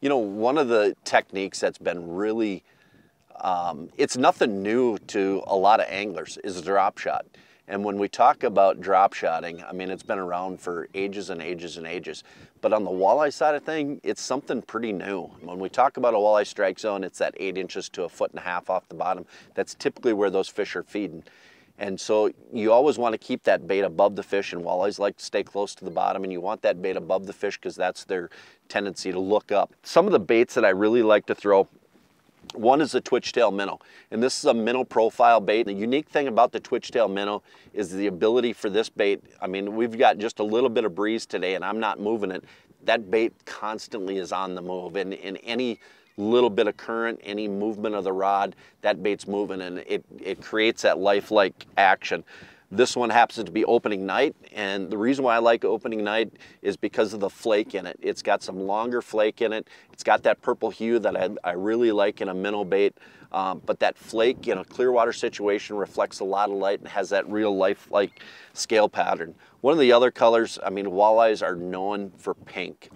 You know, one of the techniques that's been really, it's nothing new to a lot of anglers, is drop shot. And when we talk about drop shotting, I mean, it's been around for ages and ages and ages. But on the walleye side of thing, it's something pretty new. When we talk about a walleye strike zone, it's that 8 inches to 1.5 feet off the bottom. That's typically where those fish are feeding. And so you always want to keep that bait above the fish, and walleyes like to stay close to the bottom, and you want that bait above the fish because that's their tendency to look up. Some of the baits that I really like to throw, one is the twitch-tail minnow, and this is a minnow profile bait. The unique thing about the twitch-tail minnow is the ability for this bait. I mean, we've got just a little bit of breeze today, and I'm not moving it. That bait constantly is on the move, and in any little bit of current, any movement of the rod, that bait's moving, and it creates that lifelike action. This one happens to be opening night, and the reason why I like opening night is because of the flake in it. It's got some longer flake in it. It's got that purple hue that I really like in a minnow bait, but that flake in a clear water situation reflects a lot of light and has that real life-like scale pattern. One of the other colors, I mean, walleyes are known for pink.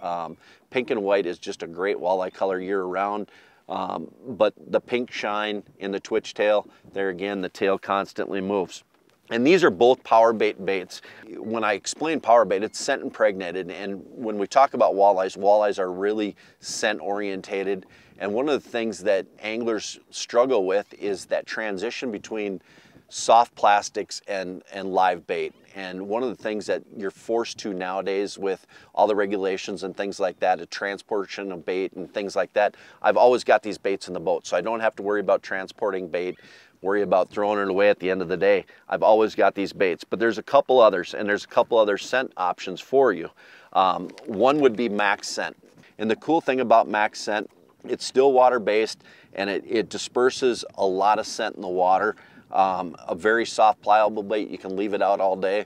Pink and white is just a great walleye color year-round. But the pink shine in the twitch tail, there again, the tail constantly moves. And these are both PowerBait baits. When I explain PowerBait, it's scent impregnated. And when we talk about walleyes, walleyes are really scent orientated. And one of the things that anglers struggle with is that transition between soft plastics and live bait. And one of the things that you're forced to nowadays with all the regulations and things like that, a transportation of bait and things like that, I've always got these baits in the boat, so I don't have to worry about transporting bait, worry about throwing it away at the end of the day. I've always got these baits, but there's a couple others, and there's a couple other scent options for you. One would be MaxScent. And the cool thing about MaxScent, it's still water-based, and it disperses a lot of scent in the water. A very soft, pliable bait. You can leave it out all day.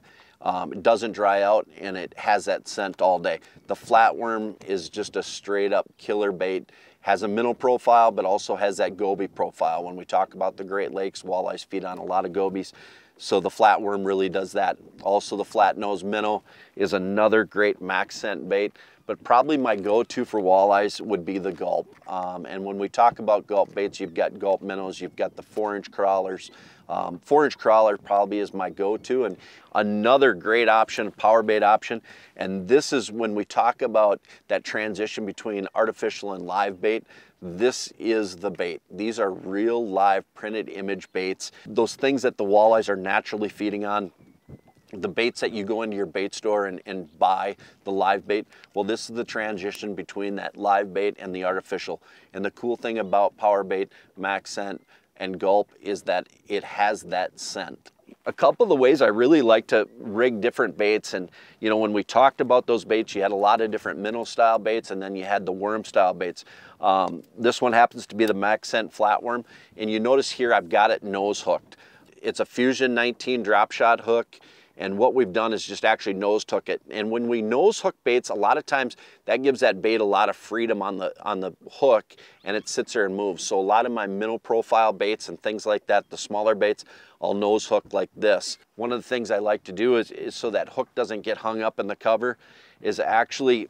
It doesn't dry out, and it has that scent all day. The flatworm is just a straight up killer bait. Has a minnow profile, but also has that goby profile. When we talk about the Great Lakes, walleyes feed on a lot of gobies, so the flatworm really does that. Also, the flat-nosed minnow is another great MaxScent bait, but probably my go-to for walleyes would be the Gulp. And when we talk about Gulp baits, you've got Gulp minnows, you've got the 4-inch crawlers. 4-inch crawler probably is my go-to, and another great option, power bait option, and this is when we talk about that transition between artificial and live bait. This is the bait. These are real live printed image baits. Those things that the walleyes are naturally feeding on, the baits that you go into your bait store and buy, the live bait, well, this is the transition between that live bait and the artificial. And the cool thing about PowerBait, MaxScent, and Gulp is that it has that scent. A couple of the ways I really like to rig different baits, and you know, when we talked about those baits, you had a lot of different minnow style baits, and then you had the worm style baits. This one happens to be the MaxScent flatworm, and you notice here I've got it nose hooked. It's a Fusion 19 drop shot hook, and what we've done is just actually nose hook it. And when we nose hook baits, a lot of times that gives that bait a lot of freedom on the hook, and it sits there and moves. So a lot of my minnow profile baits and things like that, the smaller baits, I'll nose hook like this. One of the things I like to do is so that hook doesn't get hung up in the cover, is actually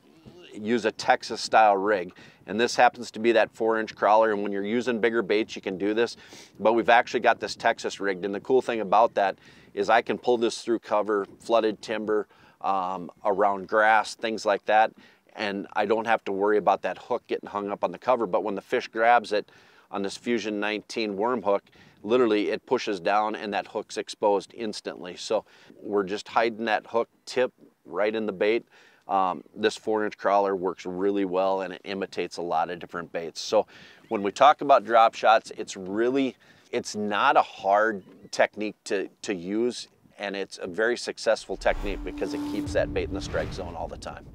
use a Texas style rig. And this happens to be that 4-inch crawler, and when you're using bigger baits, you can do this. But we've actually got this Texas rigged, and the cool thing about that is I can pull this through cover, flooded timber, around grass, things like that, and I don't have to worry about that hook getting hung up on the cover. But when the fish grabs it on this Fusion 19 worm hook, literally it pushes down and that hook's exposed instantly. So we're just hiding that hook tip right in the bait. This 4-inch crawler works really well, and it imitates a lot of different baits. So when we talk about drop shots, it's not a hard technique to use, and it's a very successful technique because it keeps that bait in the strike zone all the time.